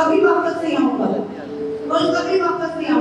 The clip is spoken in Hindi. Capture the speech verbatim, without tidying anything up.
कभी वापस नहीं आऊंगा, कभी वापस नहीं आऊंगा।